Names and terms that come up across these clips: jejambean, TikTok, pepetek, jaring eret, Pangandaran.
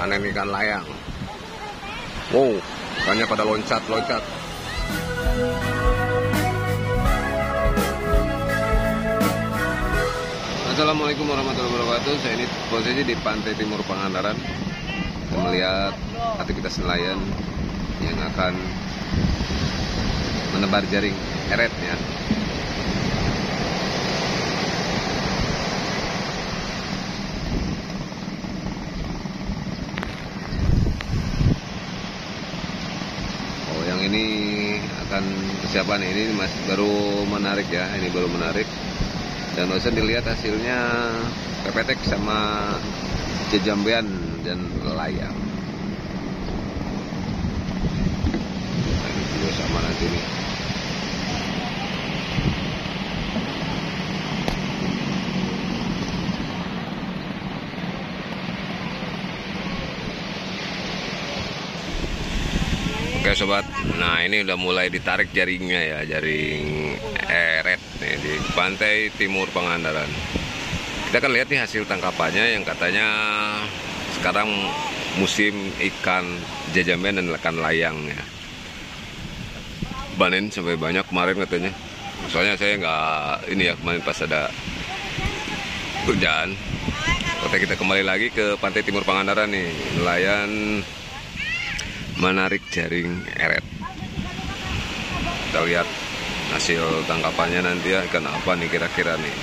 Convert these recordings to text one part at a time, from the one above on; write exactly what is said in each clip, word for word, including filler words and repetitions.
panen ikan layang. Wow, ikannya pada loncat-loncat. Assalamualaikum warahmatullahi wabarakatuh. Saya ini posisi di pantai timur Pangandaran. Kita melihat aktivitas nelayan yang akan menebar jaring eret ya. Oh, yang ini akan persiapan, ini masih baru menarik ya, ini baru menarik. Dan bisa dilihat hasilnya pepetek sama jejambean dan layang. Nah, ini video sama nanti nih. Oke sobat, nah ini udah mulai ditarik jaringnya ya, jaring eret nih, di pantai timur Pangandaran. Kita akan lihat nih hasil tangkapannya yang katanya sekarang musim ikan jejambean dan ikan layangnya. Panen sampai banyak kemarin katanya. Soalnya saya nggak ini ya, kemarin pas ada kerjaan. Oke, kita kembali lagi ke pantai timur Pangandaran nih, nelayan menarik jaring eret. Kita lihat hasil tangkapannya nanti ya, ikan apa nih kira-kira nih.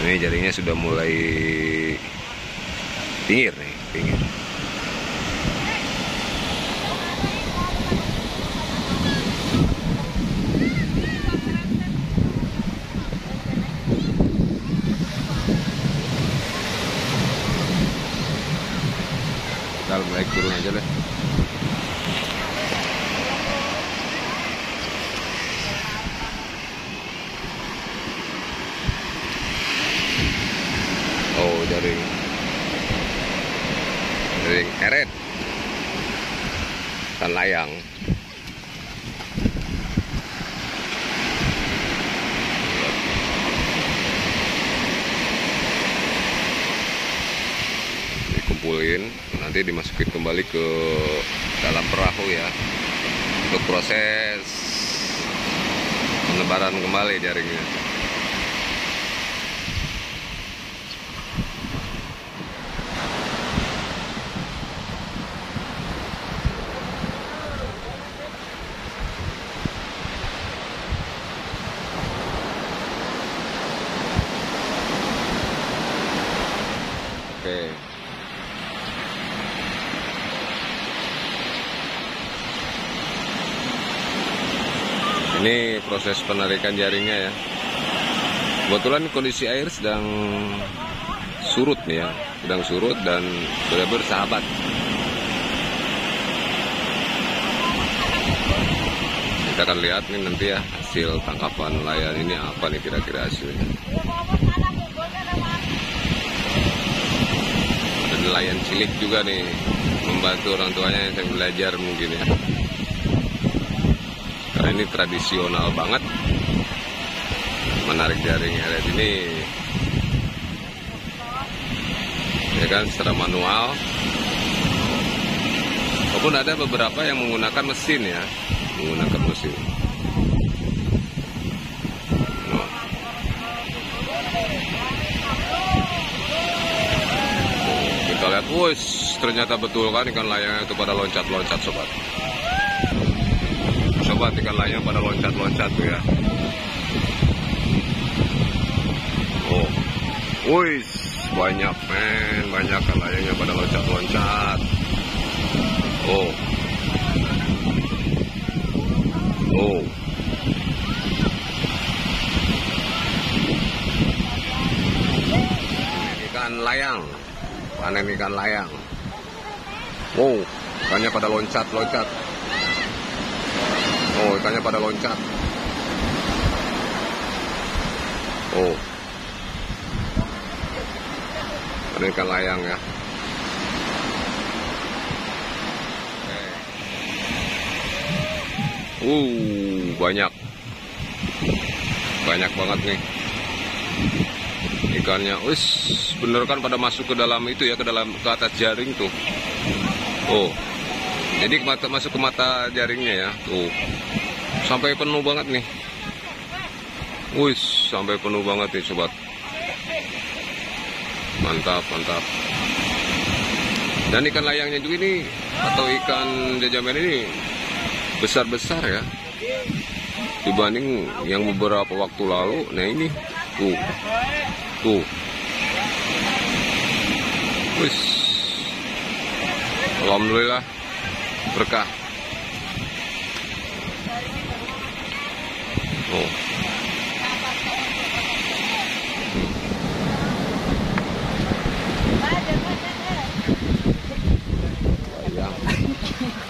Ini jaringnya sudah mulai pinggir nih, pinggir. Kita mulai turun aja deh. Oh, jaring jaring eret dan layang. Dikumpulin, nanti dimasukin kembali ke dalam perahu ya, untuk proses penebaran kembali jaringnya. Oke. Ini proses penarikan jaringnya ya. Kebetulan kondisi air sedang surut nih ya, sedang surut dan sudah bersahabat. Kita akan lihat nih nanti ya hasil tangkapan nelayan ini apa nih kira-kira hasilnya. Ada nelayan cilik juga nih, membantu orang tuanya yang sedang belajar mungkin ya. Karena ini tradisional banget menarik jaring eret ini ya kan, secara manual, walaupun ada beberapa yang menggunakan mesin ya, menggunakan mesin. Nah, kita lihat, wush, ternyata betul kan ikan layang itu pada loncat-loncat sobat. Sobat, ikan layang pada loncat-loncat tuh ya. Oh, wih, banyak men, banyak ikan layangnya pada loncat-loncat. Oh, oh, ikan layang, panen ikan layang. Wow, ikannya pada loncat-loncat. Oh, ikannya pada loncat. Oh, ada ikan layang ya. Uh, banyak, banyak banget nih. ikannya. Wis, bener kan pada masuk ke dalam itu ya, ke dalam ke atas jaring tuh. Oh, jadi mata, masuk ke mata jaringnya ya. Tuh, sampai penuh banget nih. Wis, sampai penuh banget nih sobat. Mantap, mantap. Dan ikan layangnya juga ini, atau ikan jajamen ini besar-besar ya, dibanding yang beberapa waktu lalu. Nah ini, tuh, tuh, wis, alhamdulillah berkah. Oh, layang,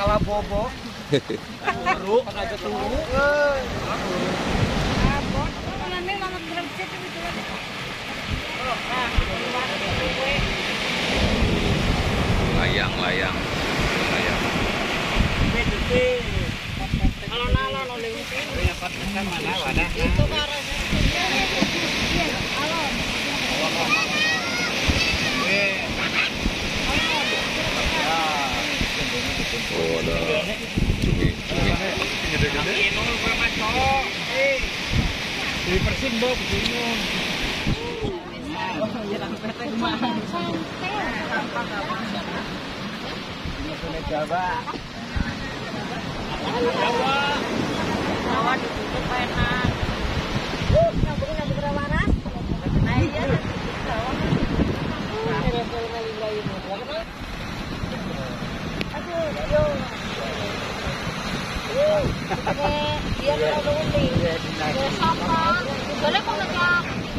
kalau bobo. Buruk, aja tuh. Layang, layang, layang. Oh, ada cumi, cumi.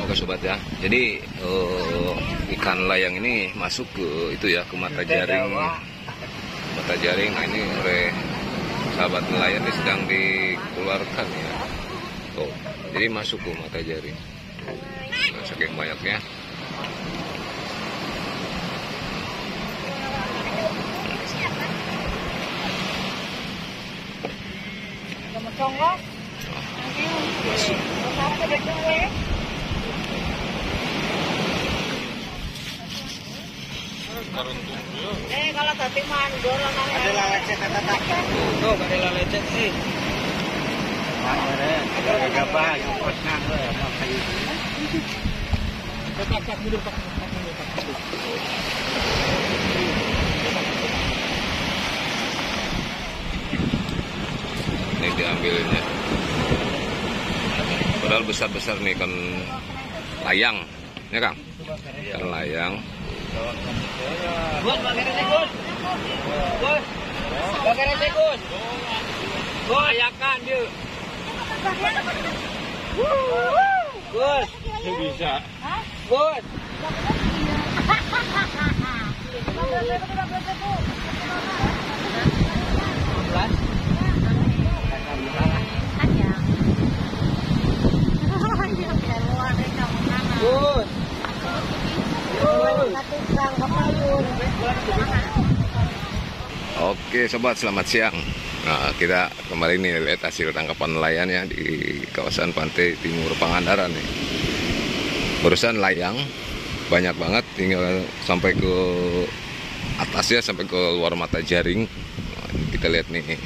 Oke sobat ya, jadi uh, ikan layang ini masuk ke itu ya, ke mata jaring, mata jaring. Nah ini oleh sahabat nelayan ini sedang dikeluarkan ya. Oh, jadi masuk ke mata jaring. Nah, saking banyaknya. Masuk. Eh kalau tadi mandor ada lalecet tuh, ada lalecet sih. Ada gabah, ini diambilnya. Padahal besar-besar nih kan layang. Ya Kang? Ikan layang. Oke sobat, selamat siang. Nah, kita kembali nih lihat hasil tangkapan nelayan ya di kawasan pantai timur Pangandaran nih. Barusan layang banyak banget, tinggal sampai ke atas ya, sampai ke luar mata jaring. Nah, kita lihat nih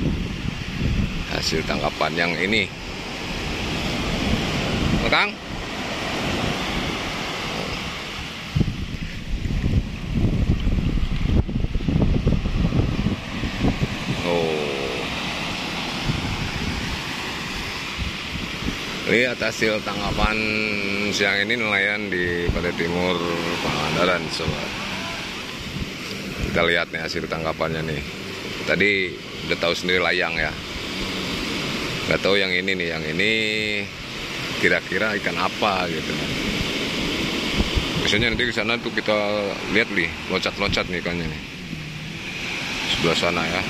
hasil tangkapan yang ini. Kang. Lihat hasil tangkapan siang ini nelayan di Pantai Timur Pangandaran sobat. Kita lihat nih hasil tangkapannya nih. Tadi udah tahu sendiri layang ya. Gak tahu yang ini nih, yang ini kira-kira ikan apa gitu. Biasanya nanti ke sana tuh kita lihat nih, loncat-loncat nih ikannya nih. Sebelah sana ya.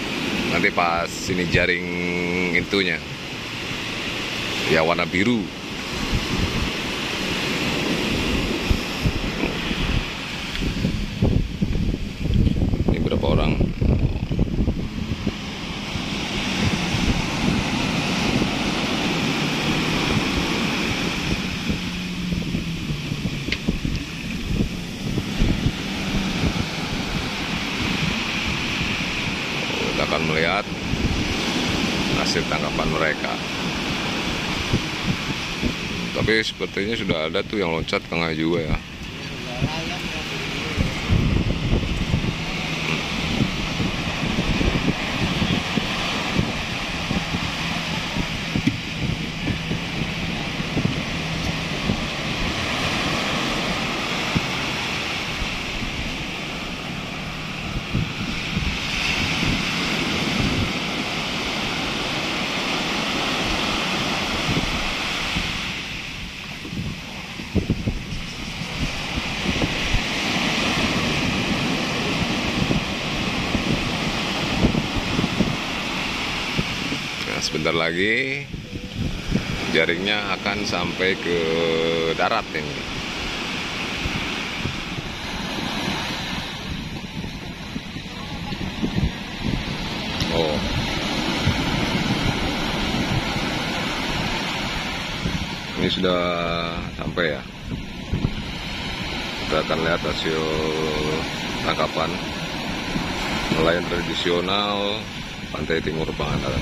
Nanti pas ini jaring intunya. Ya warna biru. Ini berapa orang? akan melihat hasil tangkapan mereka. Tapi sepertinya sudah ada tuh yang loncat ke tengah juga ya. Sebentar lagi jaringnya akan sampai ke darat ini. Oh. Ini sudah sampai ya. Kita akan lihat hasil tangkapan nelayan tradisional Pantai Timur Pangandaran.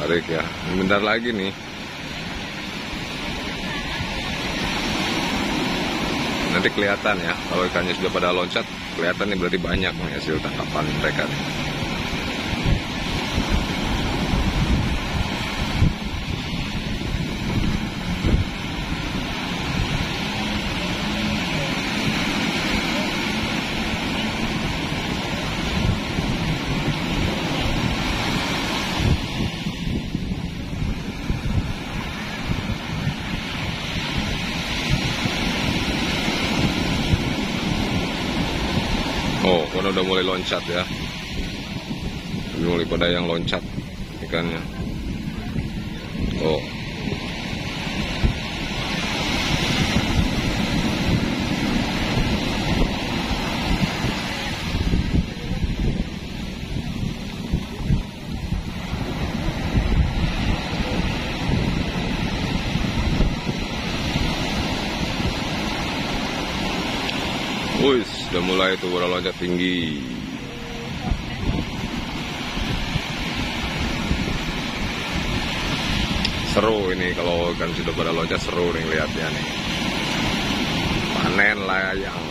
Tarik ya, bentar lagi nih. Nanti kelihatan ya, kalau ikannya sudah pada loncat, kelihatan nih berarti banyak nih hasil tangkapan mereka nih. Oh, karena udah mulai loncat ya. Udah mulai pada yang loncat ikannya. Oh. Wih, sudah mulai tuh udah loncat tinggi. Seru ini kalau ikan sudah pada loncat, seru nih lihatnya nih. Panen layang.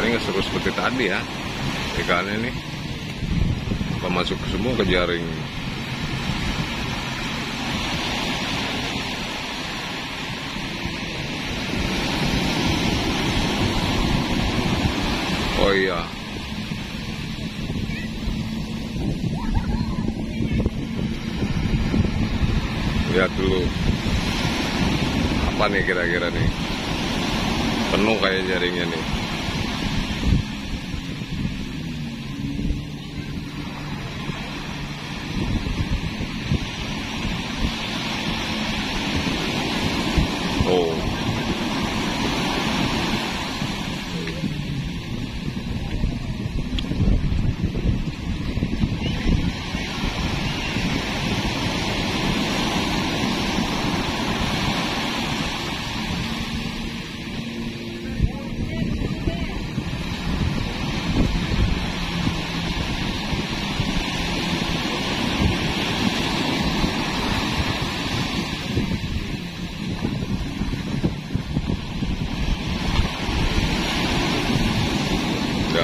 Ini nggak seru seperti tadi ya, ikannya nih masuk semua ke jaring. Oh iya, lihat dulu apa nih kira-kira nih, penuh kayak jaringnya nih.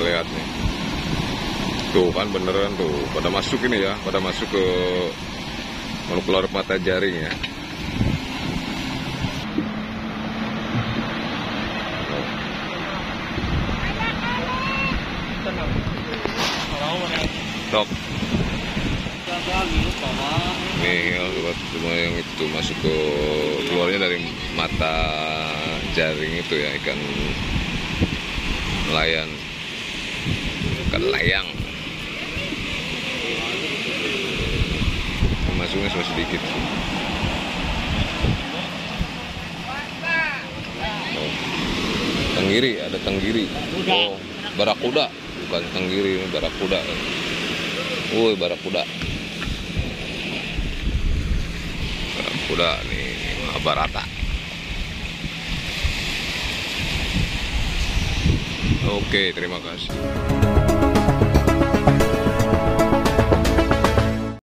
Lihat nih tuh kan beneran tuh pada masuk ini ya, pada masuk ke keluar mata jaring ya. TikTok. Nih buat semua yang itu masuk ke keluarnya dari mata jaring itu ya, ikan nelayan, ikan layang. Masuknya cuma sedikit. Oh. Tenggiri, ada tenggiri. Oh, barakuda, bukan tenggiri, ini barakuda. Woi, barakuda. Barakuda nih, Mahabharata. Oke, terima kasih.